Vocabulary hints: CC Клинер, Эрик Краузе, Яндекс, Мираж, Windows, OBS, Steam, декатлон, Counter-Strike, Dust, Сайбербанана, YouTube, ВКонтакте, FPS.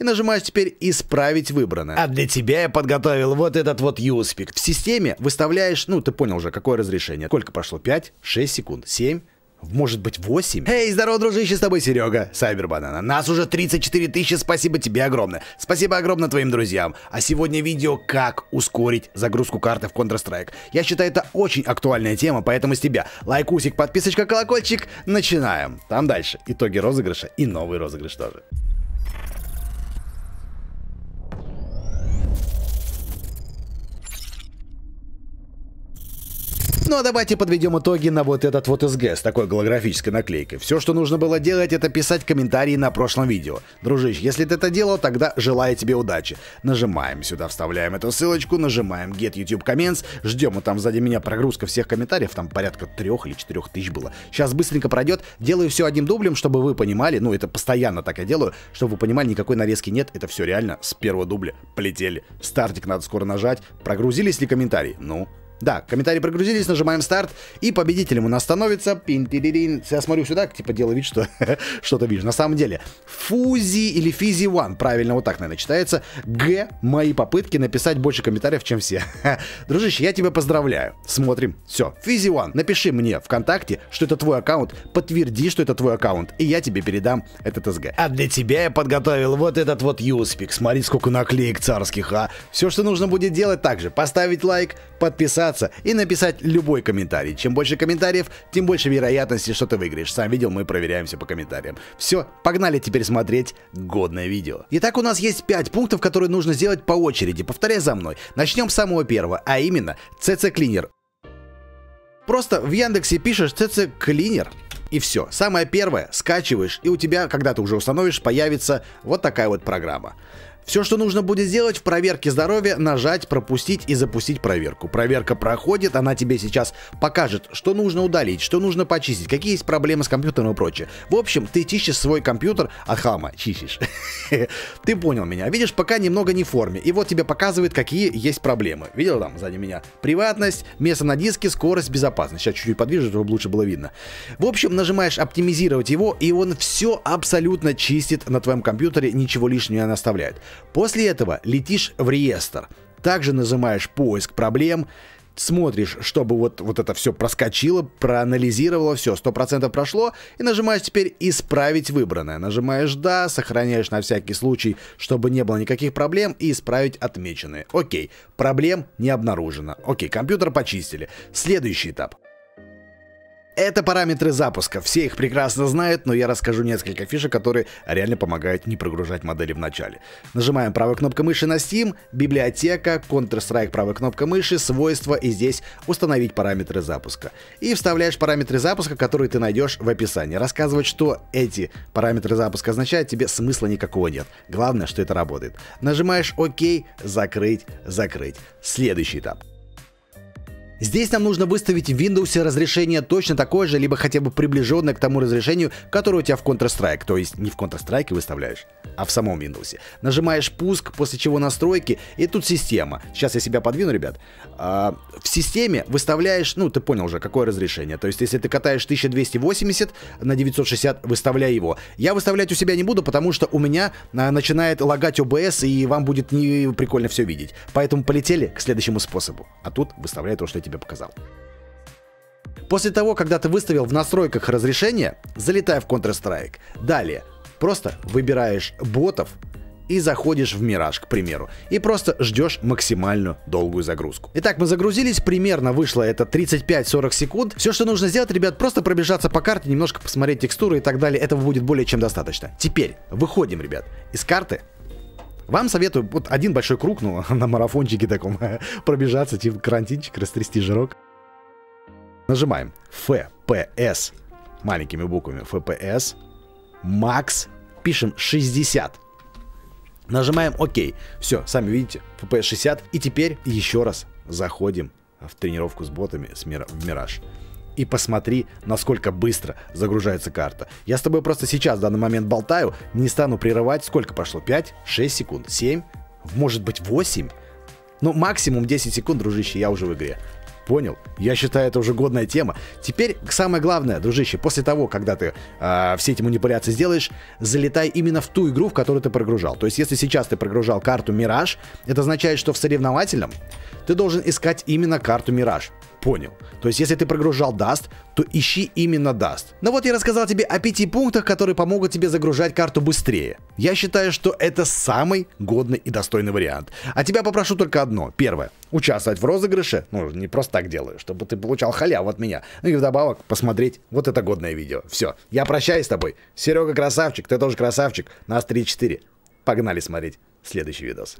и нажимаешь теперь «Исправить выбранное». А для тебя я подготовил вот этот вот юспик. В системе выставляешь, ну ты понял уже, какое разрешение. Сколько прошло? 5, 6 секунд, 7... Может быть 8? Эй, здорово, дружище, с тобой Серега, Сайбербанана. Нас уже 34 тысячи, спасибо тебе огромное. Спасибо огромное твоим друзьям. А сегодня видео «Как ускорить загрузку карты в Counter-Strike». Я считаю, это очень актуальная тема, поэтому с тебя лайкусик, подписочка, колокольчик. Начинаем. Там дальше итоги розыгрыша и новый розыгрыш тоже. Ну а давайте подведем итоги на вот этот вот СГ с такой голографической наклейкой. Все, что нужно было делать, это писать комментарии на прошлом видео. Дружище, если ты это делал, тогда желаю тебе удачи. Нажимаем сюда, вставляем эту ссылочку, нажимаем Get YouTube Comments, ждем, и там сзади меня прогрузка всех комментариев, там порядка 3 или 4 тысяч было. Сейчас быстренько пройдет, делаю все одним дублем, чтобы вы понимали, ну это постоянно так я делаю, чтобы вы понимали, никакой нарезки нет, это все реально с первого дубля полетели. Стартик надо скоро нажать, прогрузились ли комментарии? Ну... Да, комментарии прогрузились, нажимаем старт, и победителем у нас становится... Пин-ти-ри-рин. Я смотрю сюда, типа делаю вид, что что-то вижу. На самом деле, Фузи или Физи One, правильно вот так, наверное, читается. Г. Мои попытки написать больше комментариев, чем все. Дружище, я тебя поздравляю. Смотрим. Все. Физи One, напиши мне ВКонтакте, что это твой аккаунт, подтверди, что это твой аккаунт, и я тебе передам этот СГ. А для тебя я подготовил вот этот вот юспик. Смотри, сколько наклеек царских, а. Все, что нужно будет делать, также поставить лайк, подписаться и написать любой комментарий. Чем больше комментариев, тем больше вероятности, что ты выиграешь. Сам видел, мы проверяемся по комментариям. Все, погнали теперь смотреть годное видео. Итак, у нас есть 5 пунктов, которые нужно сделать по очереди. Повторяй за мной. Начнем с самого первого, а именно CC Клинер. Просто в Яндексе пишешь CC Клинер. И все. Самое первое, скачиваешь, и у тебя, когда ты уже установишь, появится вот такая вот программа. Все, что нужно будет сделать в проверке здоровья, нажать «Пропустить» и запустить проверку. Проверка проходит, она тебе сейчас покажет, что нужно удалить, что нужно почистить, какие есть проблемы с компьютером и прочее. В общем, ты чистишь свой компьютер от хлама, чистишь. Ты понял меня. Видишь, пока немного не в форме. И вот тебе показывает, какие есть проблемы. Видел там сзади меня? Приватность, место на диске, скорость, безопасность. Сейчас чуть-чуть подвижу, чтобы лучше было видно. В общем, нажимаешь «Оптимизировать» его, и он все абсолютно чистит на твоем компьютере, ничего лишнего не оставляет. После этого летишь в реестр, также нажимаешь «Поиск проблем», смотришь, чтобы вот это все проскочило, проанализировало, все, 100% прошло, и нажимаешь теперь «Исправить выбранное». Нажимаешь «Да», сохраняешь на всякий случай, чтобы не было никаких проблем, и «Исправить отмеченные». Окей, проблем не обнаружено. Окей, компьютер почистили. Следующий этап. Это параметры запуска, все их прекрасно знают, но я расскажу несколько фишек, которые реально помогают не прогружать модели в начале. Нажимаем правой кнопкой мыши на Steam, библиотека, Counter-Strike, правой кнопкой мыши, свойства, и здесь установить параметры запуска. И вставляешь параметры запуска, которые ты найдешь в описании. Рассказывать, что эти параметры запуска означают, тебе смысла никакого нет. Главное, что это работает. Нажимаешь ОК, закрыть, закрыть. Следующий этап. Здесь нам нужно выставить в Windows разрешение точно такое же, либо хотя бы приближенное к тому разрешению, которое у тебя в Counter-Strike. То есть не в Counter-Strike выставляешь, а в самом Windows. Нажимаешь «Пуск», после чего «Настройки», и тут «Система». Сейчас я себя подвину, ребят. В системе выставляешь, ну ты понял уже, какое разрешение. То есть если ты катаешь 1280 на 960, выставляй его. Я выставлять у себя не буду, потому что у меня начинает лагать OBS, и вам будет не прикольно все видеть. Поэтому полетели к следующему способу. А тут выставляй то, что я тебе показал. После того, когда ты выставил в настройках разрешение, залетай в Counter-Strike. Далее просто выбираешь ботов и заходишь в Мираж, к примеру, и просто ждешь максимально долгую загрузку. Итак, мы загрузились, примерно вышло это 35-40 секунд. Все, что нужно сделать, ребят, просто пробежаться по карте, немножко посмотреть текстуры и так далее. Этого будет более чем достаточно. Теперь выходим, ребят, из карты. Вам советую вот один большой круг, ну, на марафончике таком, пробежаться, типа карантинчик, растрясти жирок. Нажимаем FPS, маленькими буквами, FPS, Max, пишем 60. Нажимаем ОК. Все, сами видите, FPS 60. И теперь еще раз заходим в тренировку с ботами в Мираж. И посмотри, насколько быстро загружается карта. Я с тобой просто сейчас в данный момент болтаю, не стану прерывать. Сколько прошло? 5, 6 секунд, 7, может быть 8? Ну, максимум 10 секунд, дружище, я уже в игре. Понял? Я считаю, это уже годная тема. Теперь самое главное, дружище, после того, когда ты все эти манипуляции сделаешь, залетай именно в ту игру, в которую ты прогружал. То есть, если сейчас ты прогружал карту Мираж, это означает, что в соревновательном ты должен искать именно карту Мираж. Понял. То есть, если ты прогружал Dust, то ищи именно Dust. Ну вот я рассказал тебе о 5 пунктах, которые помогут тебе загружать карту быстрее. Я считаю, что это самый годный и достойный вариант. А тебя попрошу только одно. Первое. Участвовать в розыгрыше. Ну, не просто так делаю, чтобы ты получал халяву от меня. Ну и вдобавок посмотреть вот это годное видео. Все. Я прощаюсь с тобой. Серега красавчик, ты тоже красавчик. Нас 3-4. Погнали смотреть следующий видос.